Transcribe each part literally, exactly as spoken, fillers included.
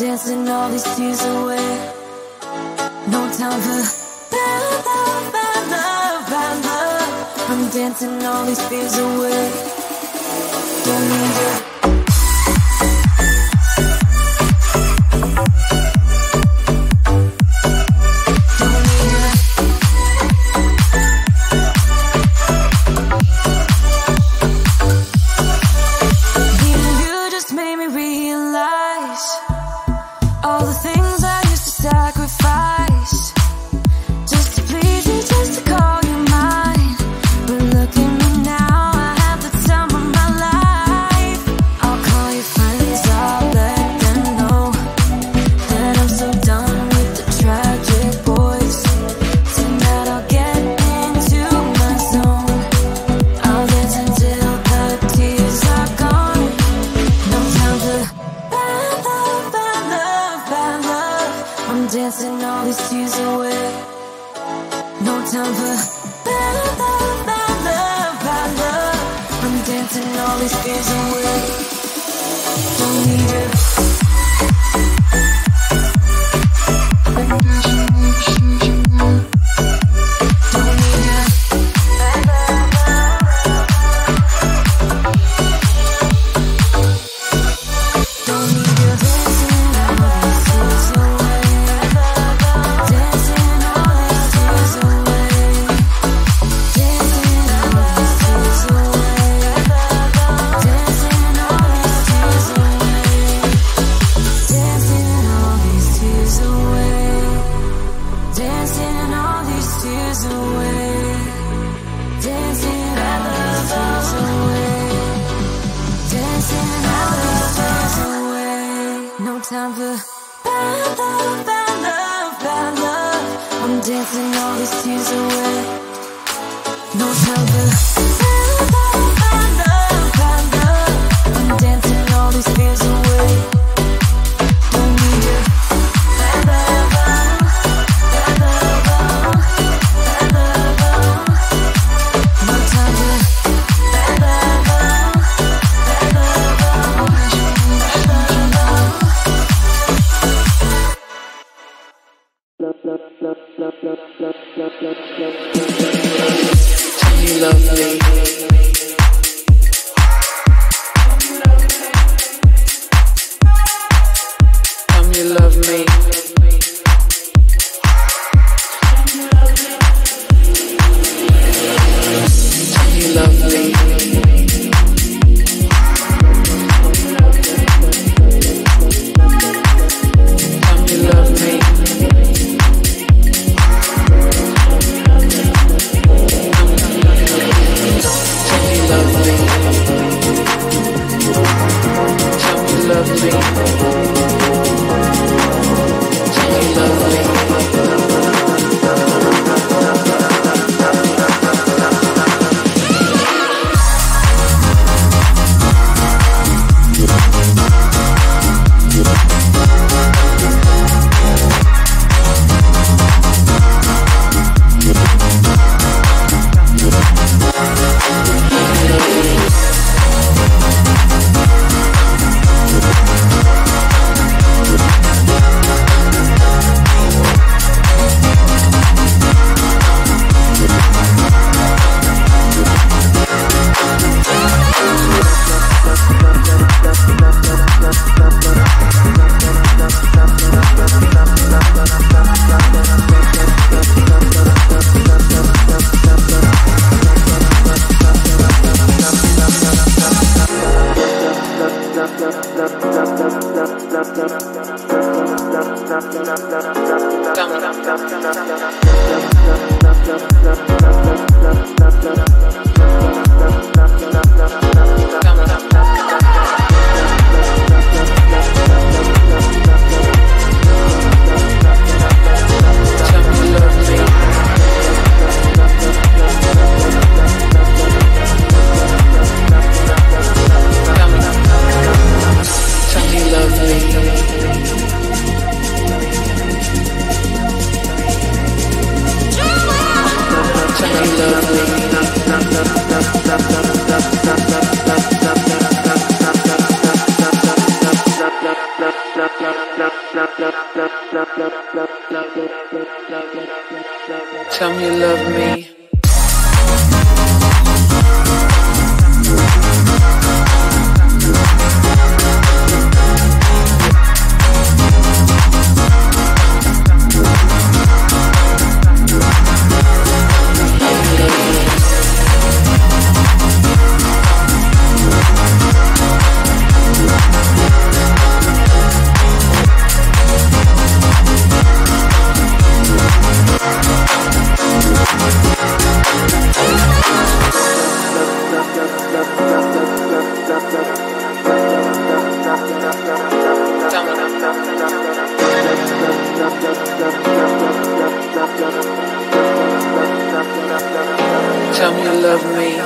dancing all these tears away. No time for bad love, bad love, bad love. I'm dancing all these fears away. Don't need you. Dancing all these tears away. No time for bad love, bad love, bad love. I'm dancing all these tears away. Don't need you. Don't need you. Don't need you. Dancing all these tears away. Time for bad love, bad love, bad love. I'm dancing all these tears away. No time for bad love, bad love, bad love. I'm dancing all these fears away. Don't need you. Bad love, bad love, bad love. No time for bad love, bad love, bad love. Tell me lovely. tell me you love me. Tell me you love me.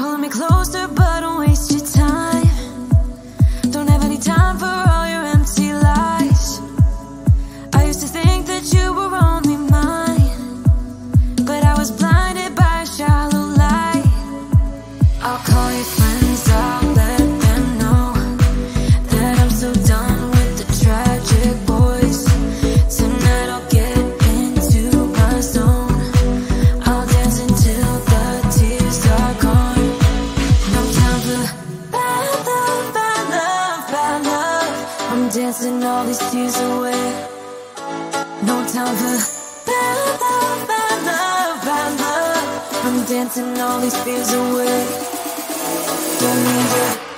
Pull me closer, but don't waste your time. Don't have any time for all your empty lies. I used to think that you were only mine, but I was blinded by a shallow light. I'll call your friends, I'll let them know that I'm so done with the trap. dancing all these fears away. Don't need you.